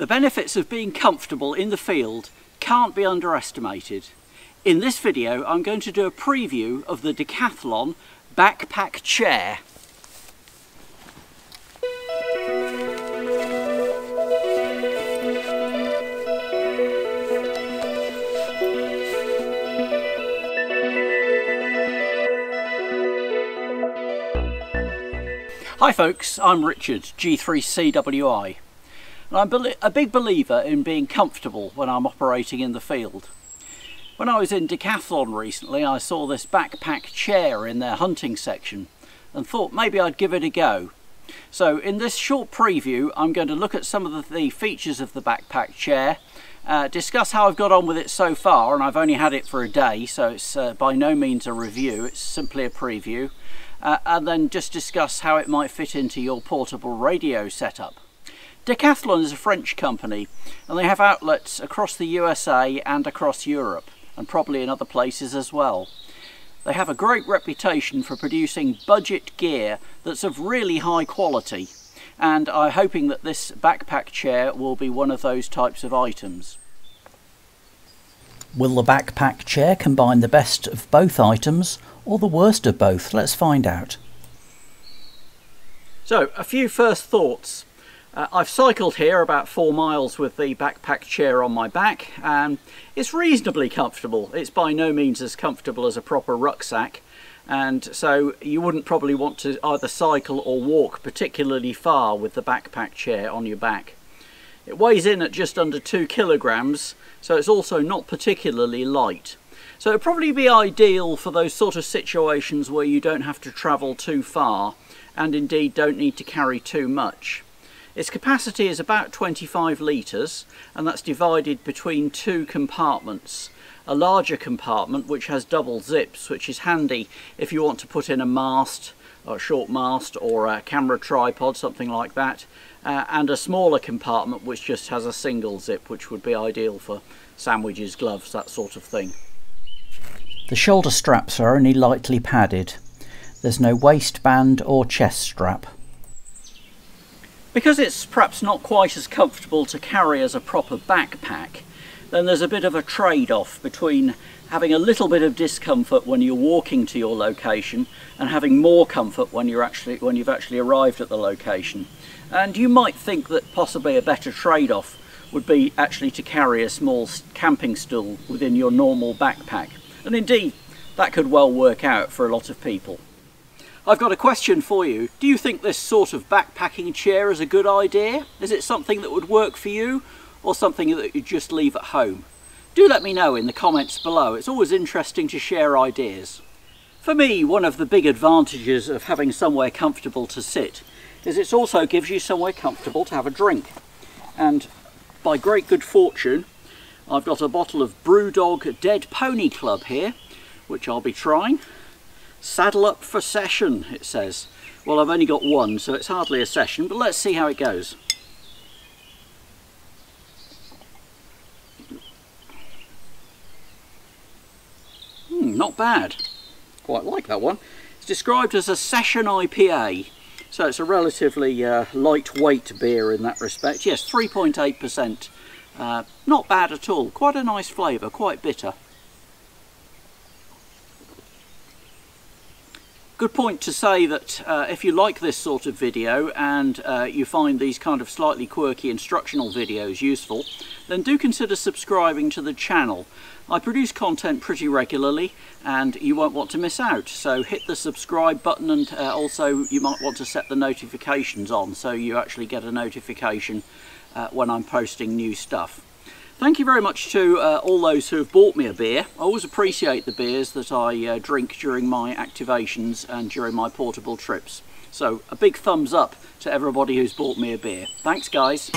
The benefits of being comfortable in the field can't be underestimated. In this video, I'm going to do a preview of the Decathlon backpack chair. Hi folks, I'm Richard, G3CWI, and I'm a big believer in being comfortable when I'm operating in the field. When I was in Decathlon recently, I saw this backpack chair in their hunting section and thought maybe I'd give it a go. So in this short preview, I'm going to look at some of the features of the backpack chair, discuss how I've got on with it so far, and I've only had it for a day, so it's by no means a review, it's simply a preview. And then just discuss how it might fit into your portable radio setup. Decathlon is a French company and they have outlets across the USA and across Europe, and probably in other places as well. They have a great reputation for producing budget gear that's of really high quality, and I'm hoping that this backpack chair will be one of those types of items. Will the backpack chair combine the best of both items, or the worst of both? Let's find out. So, a few first thoughts. I've cycled here about 4 miles with the backpack chair on my back, and it's reasonably comfortable. It's by no means as comfortable as a proper rucksack, and so you wouldn't probably want to either cycle or walk particularly far with the backpack chair on your back. It weighs in at just under 2 kilograms, so it's also not particularly light. So it'd probably be ideal for those sort of situations where you don't have to travel too far and indeed don't need to carry too much. Its capacity is about 25 litres, and that's divided between 2 compartments. A larger compartment which has double zips, which is handy if you want to put in a mast, or a short mast, or a camera tripod, something like that, and a smaller compartment which just has a single zip, which would be ideal for sandwiches, gloves, that sort of thing. The shoulder straps are only lightly padded. There's no waistband or chest strap. Because it's perhaps not quite as comfortable to carry as a proper backpack, then there's a bit of a trade-off between having a little bit of discomfort when you're walking to your location and having more comfort when you've actually arrived at the location. And you might think that possibly a better trade-off would be actually to carry a small camping stool within your normal backpack. And indeed, that could well work out for a lot of people. I've got a question for you. Do you think this sort of backpacking chair is a good idea? Is it something that would work for you, or something that you just leave at home? Do let me know in the comments below. It's always interesting to share ideas. For me, one of the big advantages of having somewhere comfortable to sit is it also gives you somewhere comfortable to have a drink. And by great good fortune, I've got a bottle of Brewdog Dead Pony Club here, which I'll be trying. Saddle up for session, it says. Well, I've only got one, so it's hardly a session, but let's see how it goes. Not bad. Quite like that one. It's described as a session IPA, so it's a relatively lightweight beer in that respect. Yes, 3.8%. Not bad at all. Quite a nice flavour, quite bitter. Good point to say that if you like this sort of video and you find these kind of slightly quirky instructional videos useful, then do consider subscribing to the channel. I produce content pretty regularly and you won't want to miss out, so hit the subscribe button, and also you might want to set the notifications on so you actually get a notification when I'm posting new stuff. Thank you very much to all those who have bought me a beer. I always appreciate the beers that I drink during my activations and during my portable trips. So a big thumbs up to everybody who's bought me a beer. Thanks guys.